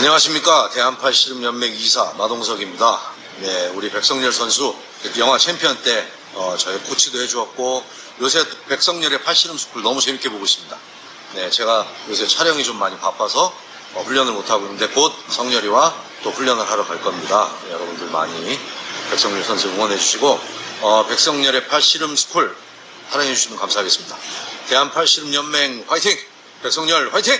안녕하십니까. 대한팔씨름연맹 이사 마동석입니다. 네, 우리 백성열 선수 영화 챔피언 때 저희 코치도 해주었고 요새 백성열의 팔씨름스쿨 너무 재밌게 보고 있습니다. 네, 제가 요새 촬영이 좀 많이 바빠서 훈련을 못하고 있는데 곧 성열이와 또 훈련을 하러 갈 겁니다. 네, 여러분들 많이 백성열 선수 응원해주시고 백성열의 팔씨름스쿨 사랑해주시면 감사하겠습니다. 대한팔씨름연맹 화이팅! 백성열 화이팅!